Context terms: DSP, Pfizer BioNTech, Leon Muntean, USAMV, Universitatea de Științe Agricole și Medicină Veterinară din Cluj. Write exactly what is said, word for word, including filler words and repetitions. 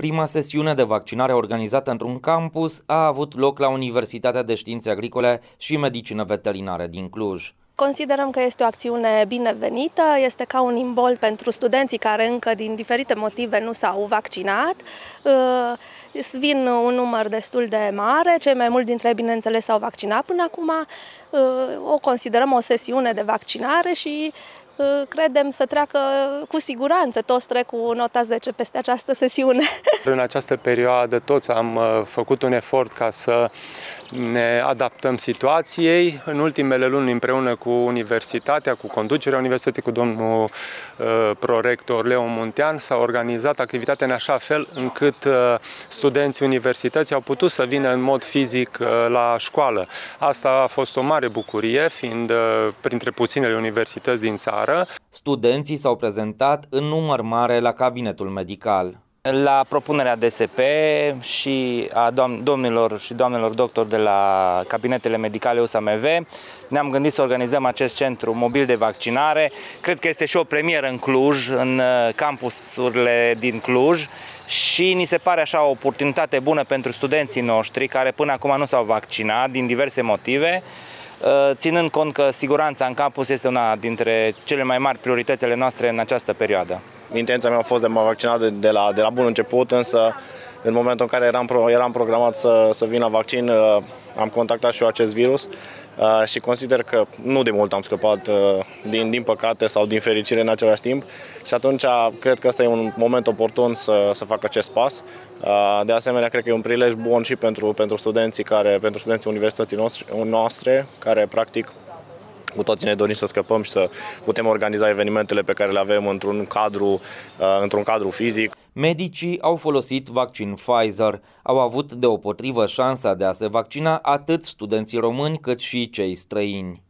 Prima sesiune de vaccinare organizată într-un campus a avut loc la Universitatea de Științe Agricole și Medicină Veterinară din Cluj. Considerăm că este o acțiune binevenită, este ca un imbold pentru studenții care încă din diferite motive nu s-au vaccinat. Vin un număr destul de mare, cei mai mulți dintre ei, bineînțeles, s-au vaccinat până acum. O considerăm o sesiune de vaccinare și credem să treacă cu siguranță, toți trec cu nota zece peste această sesiune. În această perioadă toți am făcut un efort ca să ne adaptăm situației. În ultimele luni, împreună cu universitatea, cu conducerea universității, cu domnul prorector Leon Muntean, s-a organizat activitatea în așa fel încât studenții universității au putut să vină în mod fizic la școală. Asta a fost o mare bucurie, fiind printre puținele universități din țară. Studenții s-au prezentat în număr mare la cabinetul medical. La propunerea D S P și a domnilor și doamnelor doctori de la cabinetele medicale U S A M V, ne-am gândit să organizăm acest centru mobil de vaccinare. Cred că este și o premieră în Cluj, în campusurile din Cluj, și ni se pare așa o oportunitate bună pentru studenții noștri care până acum nu s-au vaccinat din diverse motive. Ținând cont că siguranța în campus este una dintre cele mai mari priorități ale noastre în această perioadă. Intenția mea a fost de a mă vaccina de la, de la bun început, însă în momentul în care eram, pro, eram programat să, să vin la vaccin, am contactat și eu acest virus și consider că nu de mult am scăpat, din, din păcate sau din fericire în același timp, și atunci cred că ăsta e un moment oportun să, să fac acest pas. De asemenea, cred că e un prilej bun și pentru, pentru studenții care, pentru studenții universității noastre, noastre care practic cu toții ne dorim să scăpăm și să putem organiza evenimentele pe care le avem într-un cadru, într-un cadru fizic. Medicii au folosit vaccin Pfizer. Au avut deopotrivă șansa de a se vaccina atât studenții români cât și cei străini.